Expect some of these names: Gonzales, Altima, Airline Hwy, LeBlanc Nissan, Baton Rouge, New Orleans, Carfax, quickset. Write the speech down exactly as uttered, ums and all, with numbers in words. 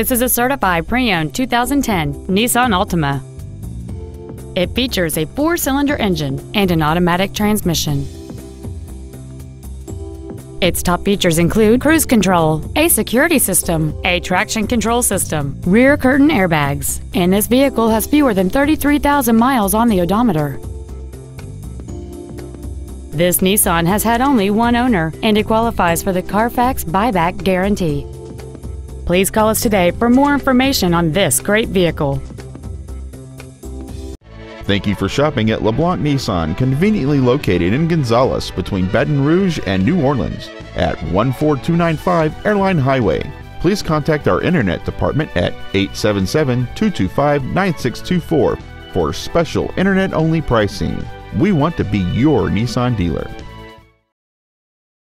This is a certified pre-owned two thousand ten Nissan Altima. It features a four-cylinder engine and an automatic transmission. Its top features include cruise control, a security system, a traction control system, rear curtain airbags, and this vehicle has fewer than thirty-three thousand miles on the odometer. This Nissan has had only one owner, and it qualifies for the Carfax buyback guarantee. Please call us today for more information on this great vehicle. Thank you for shopping at LeBlanc Nissan, conveniently located in Gonzales between Baton Rouge and New Orleans at one four two nine five Airline Highway. Please contact our Internet department at eight seven seven, two two five, nine six two four for special Internet-only pricing. We want to be your Nissan dealer.